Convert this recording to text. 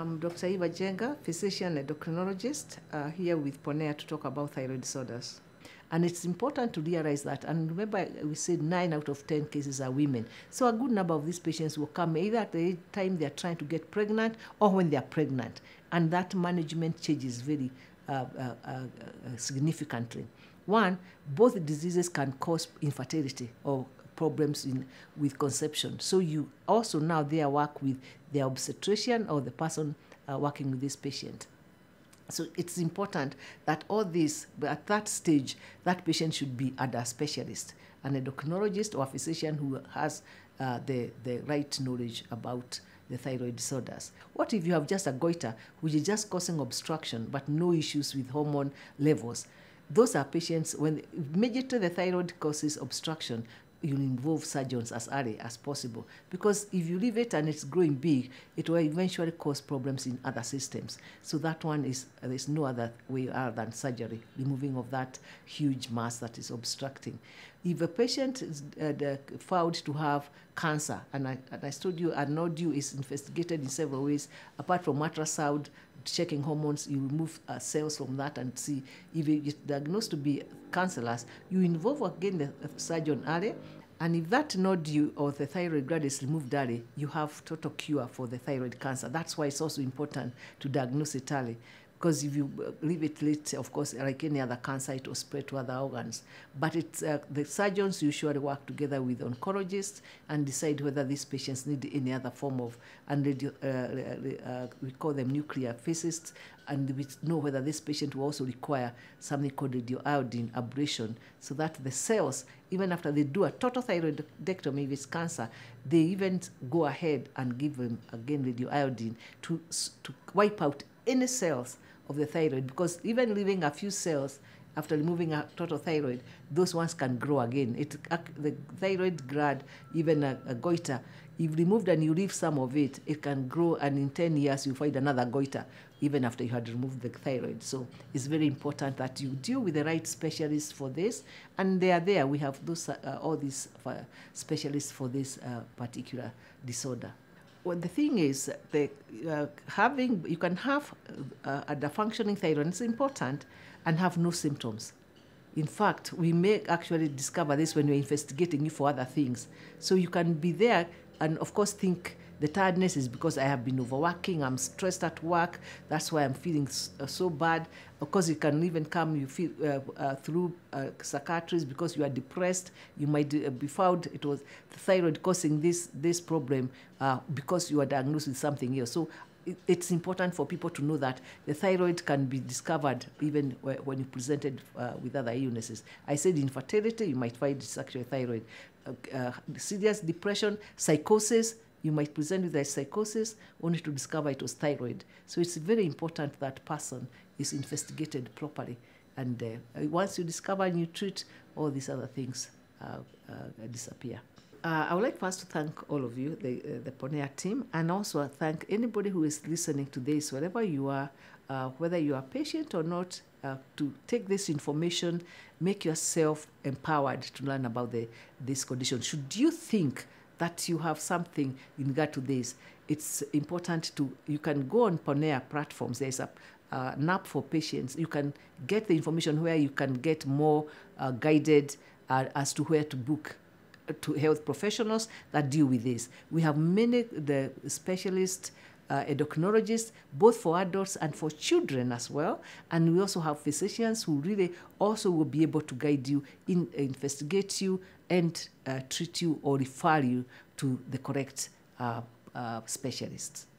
I'm Dr. Eva Njenga, physician and endocrinologist, here with Ponea to talk about thyroid disorders. And it's important to realize that, and remember we said 9 out of 10 cases are women. So a good number of these patients will come either at the time they're trying to get pregnant or when they're pregnant. And that management changes very significantly. One, both diseases can cause infertility or problems with conception. So you also now there work with the obstetrician or the person working with this patient. So it's important that all this, at that stage, that patient should be at a specialist, an endocrinologist or a physician who has the right knowledge about the thyroid disorders. What if you have just a goiter, which is just causing obstruction, but no issues with hormone levels? Those are patients, when immediately the thyroid causes obstruction, you involve surgeons as early as possible, because if you leave it and it's growing big, it will eventually cause problems in other systems. So that one is, there's no other way other than surgery, removing of that huge mass that is obstructing. If a patient is found to have cancer, and I told you a nodule is investigated in several ways, apart from ultrasound, checking hormones, you remove cells from that and see if it's diagnosed to be cancerous, you involve again the surgeon early, and if that nodule or the thyroid gland is removed early, you have total cure for the thyroid cancer. That's why it's also important to diagnose it early, because if you leave it late, of course, like any other cancer, it will spread to other organs. But it's, the surgeons usually work together with oncologists and decide whether these patients need any other form of, and we call them nuclear physicists, and we know whether this patient will also require something called radioiodine ablation, so that the cells, even after they do a total thyroidectomy if it's cancer, they even go ahead and give them again radioiodine to wipe out any cells of the thyroid, because even leaving a few cells after removing a total thyroid, those ones can grow again. The thyroid gland, even a goiter, if removed and you leave some of it, it can grow, and in 10 years you find another goiter, even after you had removed the thyroid. So it's very important that you deal with the right specialists for this, and they are there. We have those, all these specialists for this particular disorder. Well, the thing is, you can have a functioning thyroid, it's important, and have no symptoms. In fact, we may actually discover this when we're investigating you for other things. So you can be there and, of course, think the tiredness is because I have been overworking, I'm stressed at work, that's why I'm feeling so bad. Of course, it can even come through psychiatrists because you are depressed. You might be found it was the thyroid causing this problem because you are diagnosed with something else. So it's important for people to know that the thyroid can be discovered even when you presented with other illnesses. I said infertility, you might find it's actually thyroid. Serious depression, psychosis, you might present with a psychosis only to discover it was thyroid. So it's very important that person is investigated properly. And once you discover and you treat, all these other things disappear. I would like first to thank all of you, the Ponea team, and also thank anybody who is listening to this, wherever you are, whether you are a patient or not, to take this information, make yourself empowered to learn about this condition. Should you think that you have something in regard to this, it's important to, you can go on Ponea platforms, there's an app for patients, you can get the information where you can get more guided as to where to book to health professionals that deal with this. We have many the specialists, endocrinologists, both for adults and for children as well. And we also have physicians who really also will be able to guide you, investigate you, and treat you or refer you to the correct specialists.